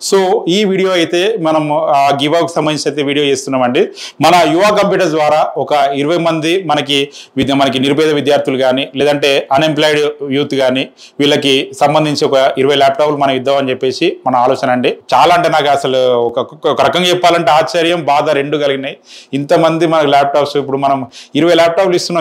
So, this video is a give-out video. Mana Yuva Computers Vara, Oka, Irvemandi, Manaki, with the Manaki Nirpeda Vidyatul Gani, Ledante, unemployed youth Gani, Vilaki, someone in Soka, Irve laptop, Manida and Jepesi, Manalosanande, Chalantanagasil, Karakangi Palant Archarium, Bada Rendugaline, Intamandi, my laptop, Supramanam, Irve laptop listen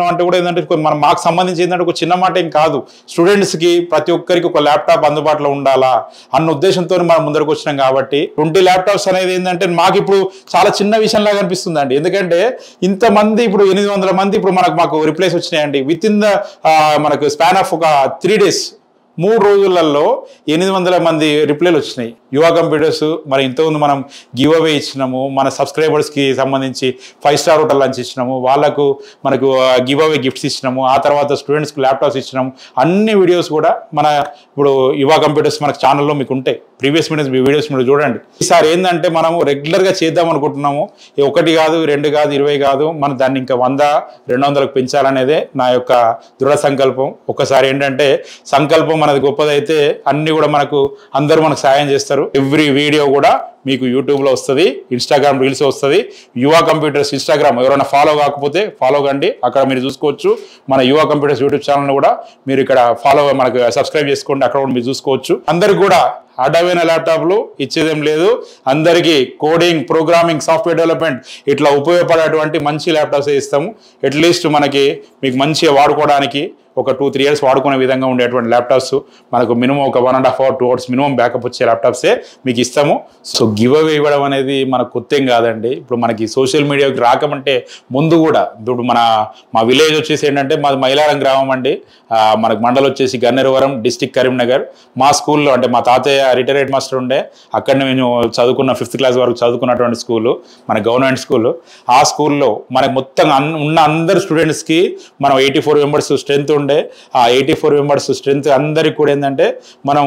on to Mark, someone in China, Chinamata and Kadu, students ki, Pratyokariku laptop, Andubat Lundala, and Nudeshan. Mundaru వచ్చిన కాబట్టి 20 laptops అనేది ఏంటంటే మాకు ఇప్పుడు చాలా చిన్న విషయం లాగా అనిపిస్తుందండి ఎందుకంటే ఇంత మంది ఇప్పుడు 800 మంది ఇప్పుడు మాకు రిప్లేస్ వచ్చేయండి విత్ ఇన్ ద మనకు స్పాన్ ఆఫ్ ఒక 3 డేస్ 3 రోజులలో 800 మంది రిప్లేలు వచ్చేయి యువ కంప్యూటర్స్ మరి ఇంత ఉంది మనం గివ్ అవే ఇచ్చినాము మన సబ్స్క్రైబర్స్ కి సంబంధించి 5-స్టార్ హోటల్ లాంచ్ ఇచ్చినాము వాళ్ళకు మనకు గివ్ అవే గిఫ్ట్స్ ఇచ్చినాము ఆ తర్వాత స్టూడెంట్స్ కి ల్యాప్టాప్స్ ఇచ్చినాము అన్ని వీడియోస్ కూడా మన ఇప్పుడు యువ కంప్యూటర్స్ మన ఛానల్ లో మీకు ఉంటాయి ప్రీవియస్ వీడియోస్ మీరు చూడండి ఈసారి ఏందంటే మనం రెగ్యులర్ గా చేద్దాం అనుకుంటున్నాము ఒకటి కాదు రెండు కాదు 20 కాదు మనం దాన్ని ఇంకా 100 200 కి పెంచాలనేదే నా యొక్క దృఢ సంకల్పం ఒకసారి ఏంటంటే సంకల్పం మనది గొప్పదైతే అన్ని కూడా మనకు అందరూ మనకు సహాయం చేస్తారు ఎవ్రీ వీడియో కూడా మీకు యూట్యూబ్ లో వస్తది Instagram రీల్స్ వస్తది యువ కంప్యూటర్స్ Instagram ఎవరైనా ఫాలో కాకపోతే ఫాలో కండి అక్కడ మీరు చూసుకోవచ్చు మన యువ కంప్యూటర్స్ YouTube ఛానల్ ని కూడా మీరు ఇక్కడ ఫాలో మనకు సబ్స్క్రైబ్ చేసుకోండి అక్కడ కూడా మీరు చూసుకోవచ్చు అందరూ కూడా అడవైన ల్యాప్టాప్ లో ఇచ్చేదేం లేదు అందరికీ కోడింగ్ ప్రోగ్రామింగ్ సాఫ్ట్వేర్ డెవలప్‌మెంట్ ఇట్లా ఉపయోగపడేటువంటి మంచి ల్యాప్టాప్స్ ఇస్తాము అట్లీస్ట్ మనకి మీకు మంచిగా వాడుకోవడానికి ఒక 2-3 ఇయర్స్ వాడుకునే విధంగా ఉండేటువంటి ల్యాప్టాప్స్ మనకు మినిమం ఒక 1.5 hours 2 hours మినిమం బ్యాకప్ వచ్చే ల్యాప్టాప్స్ మీకు ఇస్తాము సో గివ్ అవే ఇవ్వడం అనేది మన కొత్తేం కాదండి ఇప్పుడు మనకి సోషల్ మీడియాకి రాకమంటే ముందు కూడా ఇప్పుడు మా విలేజ్ వచ్చేసి ఏంటంటే మా మైలారం గ్రామం అండి మనకు మండలం వచ్చేసి గన్నేరువరం డిస్ట్రిక్ట్ కరీంనగర్ మా స్కూల్లో అంటే మా తాతయ్య రిటైర్డ్ మాస్టర్ ఉండే అక్కడ నేను చదువుకున్న 5th క్లాస్ వరకు చదువుకున్నటువంటి స్కూల్ మన గవర్నమెంట్ స్కూల్ ఆ స్కూల్లో మనకు మొత్తం ఉన్న అందరు స్టూడెంట్స్ కి మనం 84 మెంబర్స్ స్ట్రెంత్ ఆ 84 మెంబర్స్ స్ట్రెంత్ అందరికి కూడా ఏందంటే మనం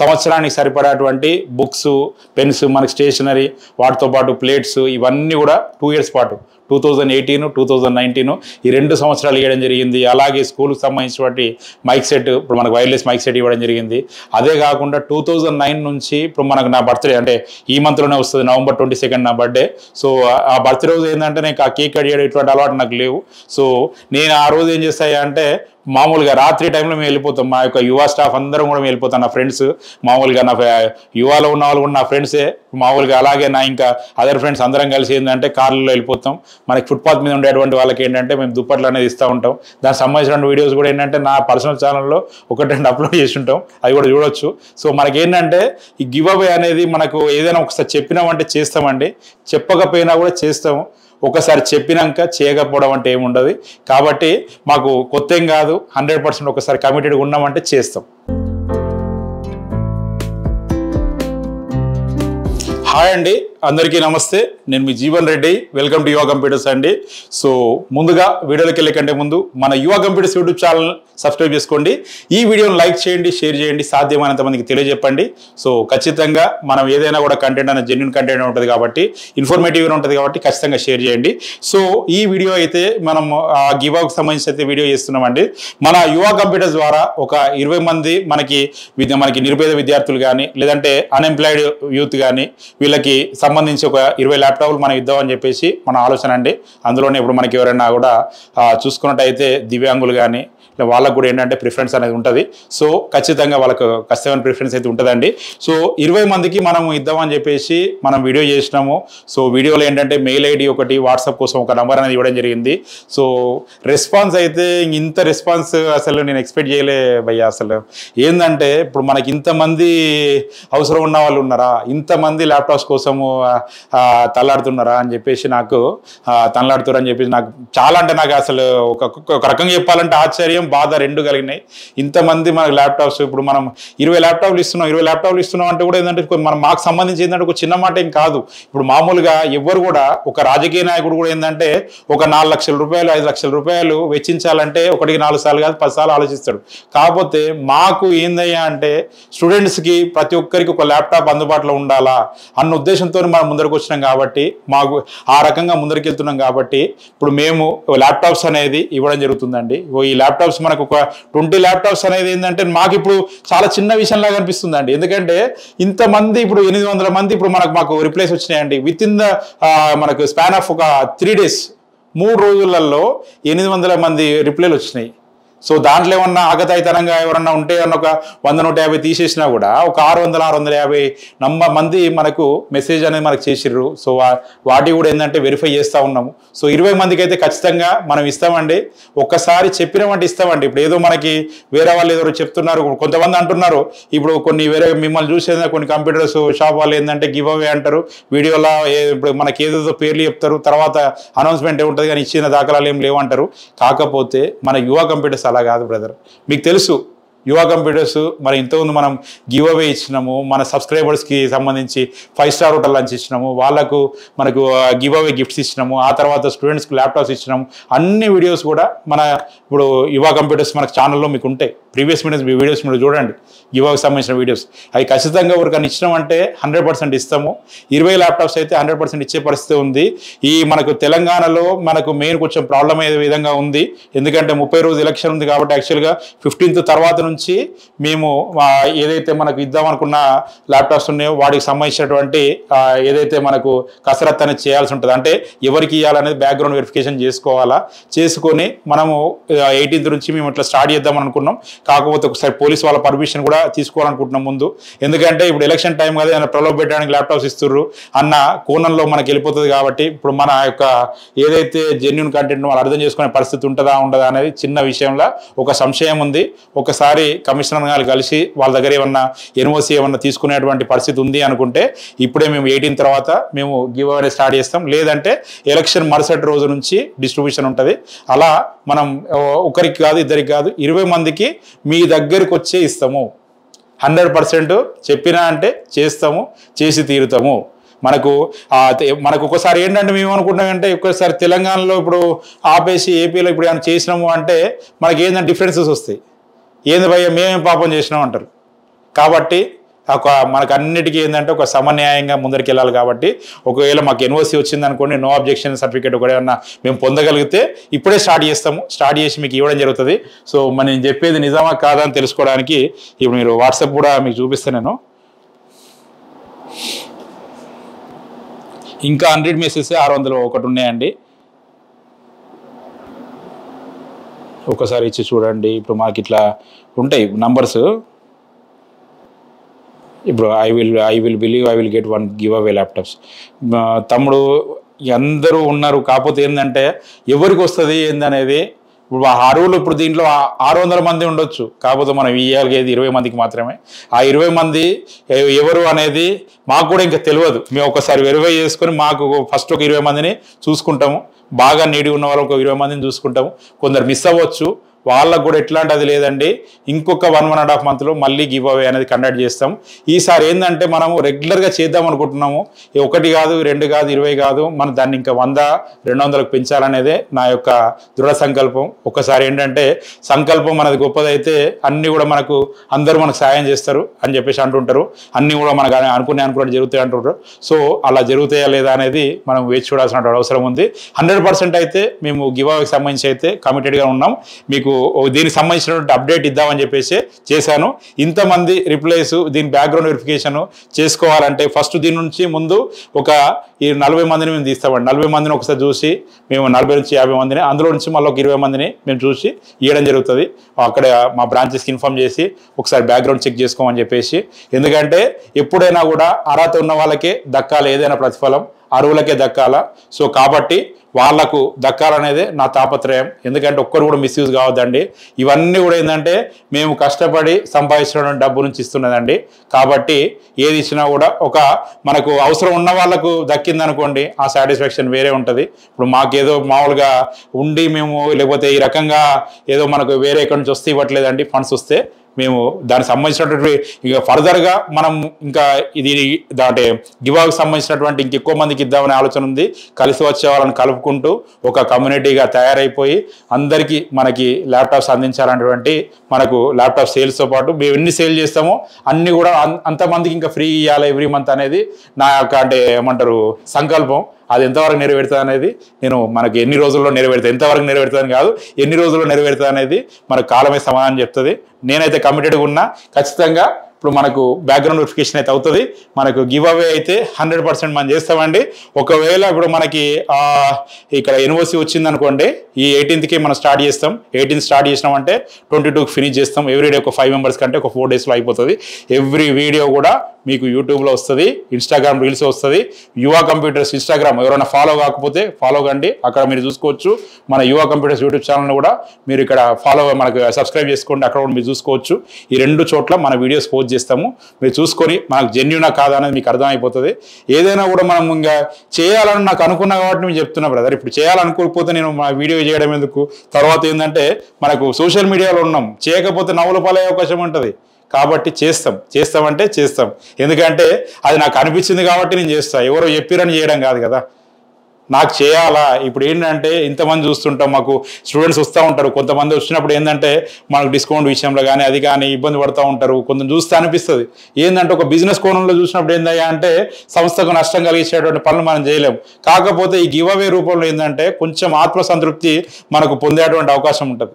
సంవత్సరానికి సరిపడేటువంటి బుక్స్ పెన్స్ మనకి స్టేషనరీ వాటితో పాటు ప్లేట్స్ ఇవన్నీ కూడా 2 ఇయర్స్ పాటు 2018 2019 ఈ 2 సంవత్సరాలు ఇవ్వడం జరిగింది అలాగే స్కూల్ కు సంబంధించినటువంటి మైక్ సెట్ ఇప్పుడు మనకు వైర్లెస్ మైక్ సెట్ ఇవ్వడం జరిగింది అదే కాకుండా 2009 నుంచి ఇప్పుడు మనకు నా బర్త్ డే అంటే ఈ మంత్ లోనే వస్తుంది నవంబర్ 22 నా బర్త్ డే సో ఆ బర్త్ డే రోజు ఏంటంటే నేను ఆ కేక్ కట్ చేయడం ఇట్లాంటి అలవాటు నాకు లేవు సో నేను ఆ రోజు ఏం చేస్తాయా అంటే మామూలుగా రాత్రి టైంలో మేము వెళ్ళిపోతాం మా యొక్క యువ స్టాఫ్ అందరం కూడా వెళ్ళిపోతాం నా ఫ్రెండ్స్ మామూలుగా నా యువలో ఉన్న వాళ్ళు కూడా నా ఫ్రెండ్సే మామూలుగా అలాగే నా ఇంకా అదర్ ఫ్రెండ్స్ అందరం కలిసి ఏంటంటే కార్లలో వెళ్ళిపోతాం మనకి ఫుట్పాత్ మీద ఉండేటువంటి వాళ్ళకి ఏంటంటే మేము దుప్పట్లు అనేది ఇస్తూ ఉంటాం దానికి సంబంధించిన వీడియోస్ కూడా ఏంటంటే నా పర్సనల్ ఛానల్లో 1-2 అప్లోడ్ చేసి ఉంటాం అవి కూడా చూడొచ్చు సో మనకి ఏంటంటే ఈ గివ్ అవే అనేది మనకు ఏదైనా ఒకసారి చెప్పినామంటే చేస్తామండి చెప్పకపోయినా కూడా చేస్తాము ఒకసారి చెప్పినాక చేయకపోవడం అంటే ఏముండదు కాబట్టి మాకు కొత్తేం కాదు 100% ఒకసారి కమిటెడ్గా ఉన్నామంటే చేస్తాం హాయ్ అండి అందరికీ నమస్తే నేను మీ Jeevan Reddy welcome to Yuva computers అండి సో ముందుగా వీడియోలోకి వెళ్ళకంటే ముందు మన యువ కంప్యూటర్స్ యూట్యూబ్ ఛానల్ సబ్స్క్రైబ్ చేసుకోండి ఈ వీడియోని లైక్ చేయండి షేర్ చేయండి సాధ్యమైనంత మందికి తెలియజెప్పండి సో ఖచ్చితంగా మనం ఏదైనా కూడా కంటెంట్ అనేది జెన్యూన్ కంటెంట్ ఉంటుంది కాబట్టి ఇన్ఫర్మేటివ్గా ఉంటుంది కాబట్టి ఖచ్చితంగా షేర్ చేయండి సో ఈ వీడియో అయితే మనం గివ్ అవే సంబంధించి అయితే వీడియో చేస్తున్నామండి మన యువ కంప్యూటర్స్ ద్వారా ఒక 20 మంది మనకి నిరుపేద విద్యార్థులు కానీ లేదంటే అన్ఎంప్లాయిడ్ యూత్ కానీ వీళ్ళకి సంబంధించి ఒక 20 ల్యాప్టాప్లు మనం ఇద్దాం అని చెప్పేసి మన ఆలోచన అండి అందులోనే ఇప్పుడు మనకి ఎవరైనా కూడా చూసుకున్నట్టయితే దివ్యాంగులు కానీ వాళ్ళకు కూడా ఏంటంటే ప్రిఫరెన్స్ అనేది ఉంటుంది సో ఖచ్చితంగా వాళ్ళకు కష్టమైన ప్రిఫరెన్స్ అయితే ఉంటుందండి సో 20 మందికి మనం ఇద్దామని చెప్పేసి మనం వీడియో చేసినాము సో వీడియోలో ఏంటంటే మెయిల్ ఐడి ఒకటి వాట్సాప్ కోసం ఒక నెంబర్ అనేది ఇవ్వడం జరిగింది సో రెస్పాన్స్ అయితే ఇంత రెస్పాన్స్ అసలు నేను ఎక్స్పెక్ట్ చేయలే భయ్యా అసలు ఏంటంటే ఇప్పుడు మనకి ఇంతమంది అవసరం ఉన్న వాళ్ళు ఉన్నారా ఇంతమంది ల్యాప్టాప్స్ కోసము తల్లాడుతున్నారా అని చెప్పేసి నాకు తల్లాడుతారని చెప్పేసి నాకు చాలా అంటే నాకు అసలు ఒక రకంగా చెప్పాలంటే ఆశ్చర్యం బాధ రెండు కలిగినాయి ఇంతమంది మనకు ల్యాప్టాప్స్ ఇప్పుడు మనం 20 ల్యాప్టాప్లు ఇస్తున్నాం 20 ల్యాప్టాప్లు ఇస్తున్నాం అంటే కూడా ఏంటంటే మనం మాకు సంబంధించి ఏంటంటే ఒక చిన్న మాట ఏం కాదు ఇప్పుడు మామూలుగా ఎవరు కూడా ఒక రాజకీయ నాయకుడు కూడా ఏంటంటే ఒక 4 లక్షల రూపాయలు 5 లక్షల రూపాయలు వెచ్చించాలంటే ఒకటికి 4 సార్లు కాదు 10 సార్లు ఆలోచిస్తాడు కాకపోతే మాకు ఏందయ్యా అంటే స్టూడెంట్స్కి ప్రతి ఒక్కరికి ఒక ల్యాప్టాప్ అందుబాటులో ఉండాలా అన్న ఉద్దేశంతో మనం ముందరకు వచ్చినాం కాబట్టి మాకు ఆ రకంగా ముందరికి వెళ్తున్నాం కాబట్టి ఇప్పుడు మేము ల్యాప్టాప్స్ అనేది ఇవ్వడం జరుగుతుందండి ఈ ల్యాప్టాప్స్ ల్యాప్టాప్స్ మనకు ఒక 20 ల్యాప్టాప్స్ అనేది ఏందంటే మాకు ఇప్పుడు చాలా చిన్న విషయం లాగా అనిపిస్తుందండి ఎందుకంటే ఇంత మంది ఇప్పుడు 800 మంది ఇప్పుడు మాకు రిప్లేస్ వచ్చేయండి విత్ ఇన్ ద మనకు స్పాన్ ఆఫ్ ఒక 3 డేస్ 3 రోజులలో 800 మంది రిప్లేలు వచ్చేయి సో దాంట్లో ఏమన్నా ఆగతాయితనంగా ఎవరన్నా ఉంటే ఒక 100-150 తీసేసినా కూడా ఒక 600-650 మంది మనకు మెసేజ్ అనేది మనకు చేసిర్రు సో వాటి కూడా ఏంటంటే వెరిఫై చేస్తూ ఉన్నాము సో 20 మందికి అయితే ఖచ్చితంగా మనం ఇస్తామండి ఒక్కసారి చెప్పినామంటే ఇస్తామండి ఇప్పుడు ఏదో మనకి వేరే వాళ్ళు ఏదో చెప్తున్నారు కొంతమంది అంటున్నారు ఇప్పుడు కొన్ని వేరే మిమ్మల్ని చూసేది కొన్ని కంప్యూటర్స్ షాప్ వాళ్ళు ఏంటంటే గివ్ అవే అంటారు వీడియోలో ఇప్పుడు మనకి ఏదేదో పేర్లు చెప్తారు తర్వాత అనౌన్స్మెంట్ ఉంటుంది కానీ ఇచ్చిన దాఖలాలు ఏం లేవంటారు కాకపోతే మన యువ కంప్యూటర్స్ అలా కాదు బ్రదర్ మీకు తెలుసు యువ కంప్యూటర్స్ మరి ఇంతకుముందు మనం గివ్ అవే ఇచ్చినాము మన సబ్స్క్రైబర్స్కి సంబంధించి 5-స్టార్ హోటల్ లంచ్ ఇచ్చినాము వాళ్ళకు మనకు గివ్ అవే గిఫ్ట్స్ ఇచ్చినాము ఆ తర్వాత స్టూడెంట్స్కి ల్యాప్టాప్స్ ఇచ్చినాము అన్ని వీడియోస్ కూడా మన ఇప్పుడు యువ కంప్యూటర్స్ మనకు ఛానల్లో మీకు ఉంటాయి ప్రీవియస్ వీడియోస్ మీరు చూడండి గివ్ అవేకి సంబంధించిన వీడియోస్ అవి ఖచ్చితంగా ఎవరికైనా ఇచ్చినామంటే 100% ఇస్తాము 20 ల్యాప్టాప్స్ అయితే 100% ఇచ్చే పరిస్థితి ఉంది ఈ మనకు తెలంగాణలో మనకు మెయిన్ కొంచెం ప్రాబ్లం అయ్యే విధంగా ఉంది ఎందుకంటే 30 రోజులు ఎలక్షన్ ఉంది కాబట్టి యాక్చువల్గా 15th తర్వాత నుంచి మేము ఏదైతే మనకు ఇద్దామనుకున్న ల్యాప్టాప్స్ ఉన్నాయో వాటికి సంబంధించినటువంటి ఏదైతే మనకు కసరత్తు అనేది చేయాల్సి ఉంటుంది అంటే ఎవరికి ఇవ్వాలనేది బ్యాక్గ్రౌండ్ వెరిఫికేషన్ చేసుకోవాలా చేసుకొని మనము 18th నుంచి మేము ఇట్లా స్టార్ట్ చేద్దామని అనుకున్నాం కాకపోతే ఒకసారి పోలీసు వాళ్ళ పర్మిషన్ కూడా తీసుకోవాలనుకుంటున్నాం ముందు ఎందుకంటే ఇప్పుడు ఎలక్షన్ టైం కదా ఏదైనా ప్రలోభ పెట్టడానికి ల్యాప్టాప్స్ ఇస్తున్నారు అన్న కోణంలో మనకు వెళ్ళిపోతుంది కాబట్టి ఇప్పుడు మన యొక్క ఏదైతే జెన్యూన్ కంటెంట్ వాళ్ళు అర్థం చేసుకునే పరిస్థితి ఉంటుందా ఉండదా అనేది చిన్న విషయంలో ఒక సంశయం ఉంది ఒకసారి కమిషనర్ గారు కలిసి వాళ్ళ దగ్గర ఏమన్నా ఎన్ఓసి ఏమన్నా తీసుకునేటువంటి పరిస్థితి ఉంది అనుకుంటే ఇప్పుడే మేము 18 తర్వాత మేము గివ్ అవే స్టార్ట్ చేస్తాం లేదంటే ఎలక్షన్ మరుసటి రోజు నుంచి డిస్ట్రిబ్యూషన్ ఉంటుంది అలా మనం ఒకరికి కాదు ఇద్దరికి కాదు 20 మందికి మీ దగ్గరికి వచ్చే ఇస్తాము 100% చెప్పినా అంటే చేస్తాము చేసి తీరుతాము మనకు ఒకసారి ఏంటంటే మేము అనుకుంటున్నామంటే ఒక్కసారి తెలంగాణలో ఇప్పుడు ఆపేసి ఏపీలో ఇప్పుడు ఏమైనా చేసినాము అంటే మనకి ఏంటంటే డిఫరెన్సెస్ వస్తాయి ఏంది భయ్య మేమేం పాపం చేసినాం అంటారు కాబట్టి మనకు అన్నిటికీ ఏంటంటే ఒక సమన్యాయంగా ముందరికి వెళ్ళాలి కాబట్టి ఒకవేళ మాకు ఎన్ఓసి వచ్చిందనుకోండి నో అబ్జెక్షన్ సర్టిఫికేట్ ఒకవేళ మేము పొందగలిగితే ఇప్పుడే స్టార్ట్ చేస్తాము స్టార్ట్ చేసి మీకు ఇవ్వడం జరుగుతుంది సో నేను చెప్పేది నిజమా కాదా అని తెలుసుకోవడానికి ఇప్పుడు మీరు వాట్సాప్ కూడా మీకు చూపిస్తాను నేను ఇంకా 100 మెసేజ్ 601 ఉన్నాయండి ఒకసారి ఇచ్చి చూడండి ఇప్పుడు మాకు ఇట్లా ఉంటాయి నంబర్స్ ఇప్పుడు I will believe I will get 1 give away laptops తమ్ముడు అందరూ ఉన్నారు కాకపోతే ఏంటంటే ఎవరికి వస్తుంది ఏందనేది ఇప్పుడు అరువులు ఇప్పుడు దీంట్లో 600 మంది ఉండొచ్చు కాకపోతే మనం ఇవ్వగలిగేది 20 మందికి మాత్రమే ఆ 20 మంది ఎవరు అనేది మాకు కూడా ఇంకా తెలియదు మేము ఒకసారి వెరిఫై చేసుకొని మాకు ఫస్ట్ ఒక 20 మందిని చూసుకుంటాము బాగా నీడి ఉన్న వాళ్ళు ఒక 20 మందిని చూసుకుంటాము కొందరు మిస్ అవ్వచ్చు వాళ్ళకు కూడా ఎట్లాంటిది లేదండి ఇంకొక 1-1.5 మంత్లో మళ్ళీ గివ్ అవే అనేది కండక్ట్ చేస్తాం ఈసారి ఏంటంటే మనము రెగ్యులర్గా చేద్దాం అనుకుంటున్నాము 1 కాదు 2 కాదు 20 కాదు మనం దాన్ని ఇంకా 100-200కు పెంచాలనేదే నా యొక్క దృఢ సంకల్పం ఒకసారి ఏంటంటే సంకల్పం మనది గొప్పదైతే అన్నీ కూడా మనకు అందరూ మనకు సాయం చేస్తారు అని చెప్పేసి అంటుంటారు అన్నీ కూడా మనకు అనుకునే జరుగుతాయి అంటుంటారు సో అలా జరుగుతాయా లేదా అనేది మనం వేచి చూడాల్సిన అవసరం ఉంది 100% అయితే మేము గివ్ అవేకి సంబంధించి అయితే కమిటెడ్గా ఉన్నాం మీకు దీనికి సంబంధించినటువంటి అప్డేట్ ఇద్దామని చెప్పేసి చేశాను ఇంతమంది రిప్లైస్ దీని బ్యాక్గ్రౌండ్ వెరిఫికేషన్ చేసుకోవాలంటే ఫస్ట్ దీని నుంచి ముందు ఒక 40 మందిని మేము తీస్తామండి 40 మందిని ఒకసారి చూసి మేము 40-50 మందిని అందులో నుంచి మళ్ళీ ఒక 20 మందిని మేము చూసి ఇవ్వడం జరుగుతుంది అక్కడ మా బ్రాంచెస్కి ఇన్ఫామ్ చేసి ఒకసారి బ్యాక్గ్రౌండ్ చెక్ చేసుకోమని చెప్పేసి ఎందుకంటే ఎప్పుడైనా కూడా అర్హత ఉన్న వాళ్ళకే దక్కాలి ఏదైనా ప్రతిఫలం అరువులకే దక్కాలా సో కాబట్టి వాళ్లకు దక్కాలనేదే నా తాపత్రయం ఎందుకంటే ఒక్కరు కూడా మిస్యూజ్ కావద్దండి ఇవన్నీ కూడా ఏంటంటే మేము కష్టపడి సంపాదించిన డబ్బు నుంచి ఇస్తున్నదండి కాబట్టి ఏది ఇచ్చినా కూడా ఒక మనకు అవసరం ఉన్న వాళ్ళకు దక్కిందనుకోండి ఆ సాటిస్ఫాక్షన్ వేరే ఉంటుంది ఇప్పుడు మాకేదో మామూలుగా ఉండి మేము లేకపోతే ఈ రకంగా ఏదో మనకు వేరే ఎక్కడి నుంచి వస్తే ఇవ్వట్లేదండి ఫండ్స్ వస్తే మేము దానికి సంబంధించినటువంటి ఇక ఫర్దర్గా మనం ఇంకా ఇది అంటే గివాకు సంబంధించినటువంటి ఇంకెక్కువ మందికి ఇద్దామనే ఆలోచన ఉంది కలిసి వచ్చే వాళ్ళని కలుపుకుంటూ ఒక కమ్యూనిటీగా తయారైపోయి అందరికీ మనకి ల్యాప్టాప్స్ అందించాలనేటువంటి మనకు ల్యాప్టాప్ సేల్స్తో పాటు మేము ఎన్ని సేల్ చేస్తామో అన్నీ కూడా అంతమందికి ఇంకా ఫ్రీ ఇవ్వాలి ఎవ్రీ మంత్ అనేది నా యొక్క అంటే ఏమంటారు సంకల్పం అది ఎంతవరకు నెరవేరుతుంది అనేది నేను మనకి ఎన్ని రోజుల్లో నెరవేరుతుంది ఎంతవరకు నెరవేరుతుందని కాదు ఎన్ని రోజుల్లో నెరవేరుతుంది అనేది మన కాలమే సమాధానం చెప్తుంది. నేనైతే కమిటెడ్గా ఉన్నా. ఖచ్చితంగా ఇప్పుడు మనకు బ్యాక్గ్రౌండ్ వెరిఫికేషన్ అయితే అవుతుంది. మనకు గివ్ అవే అయితే 100% మనం చేస్తామండి. ఒకవేళ ఇప్పుడు మనకి ఇక్కడ ఎన్ఓసి వచ్చిందనుకోండి, ఈ 18కి మనం స్టార్ట్ చేస్తాం. 18 స్టార్ట్ చేసినామంటే 22కి ఫినిష్ చేస్తాం. ఎవ్రీడే ఒక 5 members కంటే ఒక 4 daysలో అయిపోతుంది. ఎవ్రీ వీడియో కూడా మీకు యూట్యూబ్లో వస్తుంది, ఇన్స్టాగ్రామ్ రీల్స్ వస్తుంది. యువ కంప్యూటర్స్ ఇన్స్టాగ్రామ్ ఎవరైనా ఫాలో కాకపోతే ఫాలో కండి, అక్కడ మీరు చూసుకోవచ్చు. మన యువ కంప్యూటర్స్ యూట్యూబ్ ఛానల్ని కూడా మీరు ఇక్కడ ఫాలో మనకు సబ్స్క్రైబ్ చేసుకోండి, అక్కడ కూడా మీరు చూసుకోవచ్చు. ఈ 2 చోట్ల మన వీడియోస్ పోస్ట్ చేస్తాము. మీరు చూసుకొని మనకు జెన్యూనా కాదా అనేది మీకు అర్థమైపోతుంది. ఏదైనా కూడా మనం ఇంకా చేయాలని నాకు అనుకున్నా కాబట్టి నేను చెప్తున్నా బ్రదర్. ఇప్పుడు చేయాలనుకోకపోతే నేను మా వీడియో చేయడం ఎందుకు? తర్వాత ఏంటంటే మనకు సోషల్ మీడియాలో ఉన్నాం, చేయకపోతే నవ్వుల పాలయ్యే అవకాశం ఉంటుంది. కాబట్టి చేస్తాం. ఎందుకంటే అది నాకు అనిపించింది కాబట్టి నేను చేస్తా, ఎవరో చెప్పిరని చేయడం కాదు కదా. నాకు చేయాలా? ఇప్పుడు ఏంటంటే ఇంతమంది చూస్తుంటాం, మాకు స్టూడెంట్స్ వస్తూ ఉంటారు. కొంతమంది వచ్చినప్పుడు ఏంటంటే మనకు డిస్కౌంట్ విషయంలో కానీ అది కానీ ఇబ్బంది పడుతూ ఉంటారు. కొంచెం చూస్తే అనిపిస్తుంది ఏంటంటే ఒక బిజినెస్ కోణంలో చూసినప్పుడు ఏందయ్యా అంటే సంస్థకు నష్టం కలిగించేటువంటి పనులు మనం చేయలేము. కాకపోతే ఈ గివ్ అవే రూపంలో ఏంటంటే కొంచెం ఆత్మసంతృప్తి మనకు పొందేటువంటి అవకాశం ఉంటుంది.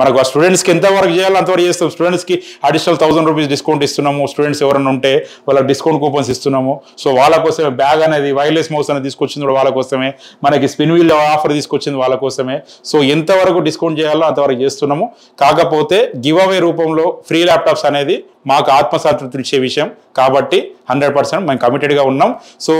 మనకు ఆ స్టూడెంట్స్కి ఎంతవరకు చేయాలో అంతవరకు చేస్తాం. స్టూడెంట్స్కి అడిషనల్ 1000 రూపీస్ డిస్కౌంట్ ఇస్తున్నాము. స్టూడెంట్స్ ఎవరైనా ఉంటే వాళ్ళకి డిస్కౌంట్ కూపన్స్ ఇస్తున్నాము. సో వాళ్ళ కోసమే బ్యాగ్ అనేది, వైర్లెస్ మౌస్ అనేది తీసుకొచ్చింది కూడా వాళ్ళ కోసమే. మనకి స్పిన్ వీల్ ఆఫర్ తీసుకొచ్చింది వాళ్ళ కోసమే. సో ఎంతవరకు డిస్కౌంట్ చేయాలో అంతవరకు చేస్తున్నాము. కాకపోతే గివ్ అవే రూపంలో ఫ్రీ ల్యాప్టాప్స్ అనేది మాకు ఆత్మసంతృప్తి ఇచ్చే విషయం. కాబట్టి 100% మేము కమిటెడ్గా ఉన్నాం. సో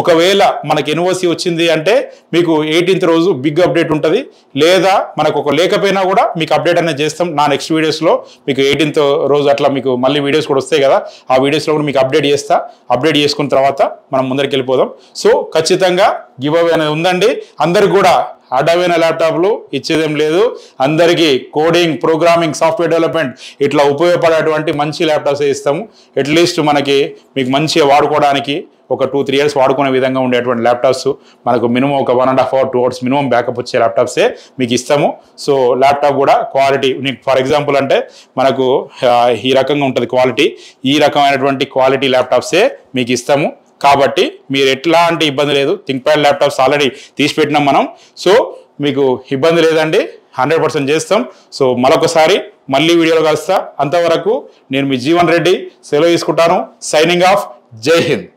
ఒకవేళ మనకి ఎన్ఓసి వచ్చింది అంటే మీకు 18th రోజు బిగ్ అప్డేట్ ఉంటుంది. లేదా మనకు ఒక లేకపోయినా కూడా మీకు అప్డేట్ అనేది చేస్తాం. నా నెక్స్ట్ వీడియోస్లో మీకు 18th రోజు అట్లా మీకు మళ్ళీ వీడియోస్ కూడా వస్తాయి కదా, ఆ వీడియోస్లో కూడా మీకు అప్డేట్ చేస్తా. అప్డేట్ చేసుకున్న తర్వాత మనం ముందరికి వెళ్ళిపోదాం. సో ఖచ్చితంగా గివ్ అవే అనేది ఉందండి. అందరు కూడా అడవైన ల్యాప్టాప్లు ఇచ్చేదేం లేదు. అందరికీ కోడింగ్, ప్రోగ్రామింగ్, సాఫ్ట్వేర్ డెవలప్మెంట్ ఇట్లా ఉపయోగపడేటువంటి మంచి ల్యాప్టాప్స్ ఇస్తాము. అట్లీస్ట్ మనకి మీకు మంచిగా వాడుకోవడానికి ఒక 2-3 years వాడుకునే విధంగా ఉండేటువంటి ల్యాప్టాప్స్, మనకు మినిమం ఒక 1.5 or 2 hours మినిమం బ్యాకప్ వచ్చే ల్యాప్టాప్సే మీకు ఇస్తాము. సో ల్యాప్టాప్ కూడా క్వాలిటీ ఫర్ ఎగ్జాంపుల్ అంటే మనకు ఈ రకంగా ఉంటుంది క్వాలిటీ. ఈ రకమైనటువంటి క్వాలిటీ ల్యాప్టాప్సే మీకు ఇస్తాము. కాబట్టి మీరు ఎట్లాంటి ఇబ్బంది లేదు. థింక్ ప్యాడ్ ల్యాప్టాప్స్ ఆల్రెడీ తీసి పెట్టినాం మనం. సో మీకు ఇబ్బంది లేదండి, 100% చేస్తాం. సో మరొకసారి మళ్ళీ వీడియోలో కలుస్తా. అంతవరకు నేను మీ జీవన్ రెడ్డి సెలవు తీసుకుంటాను. Signing off. జై హింద్.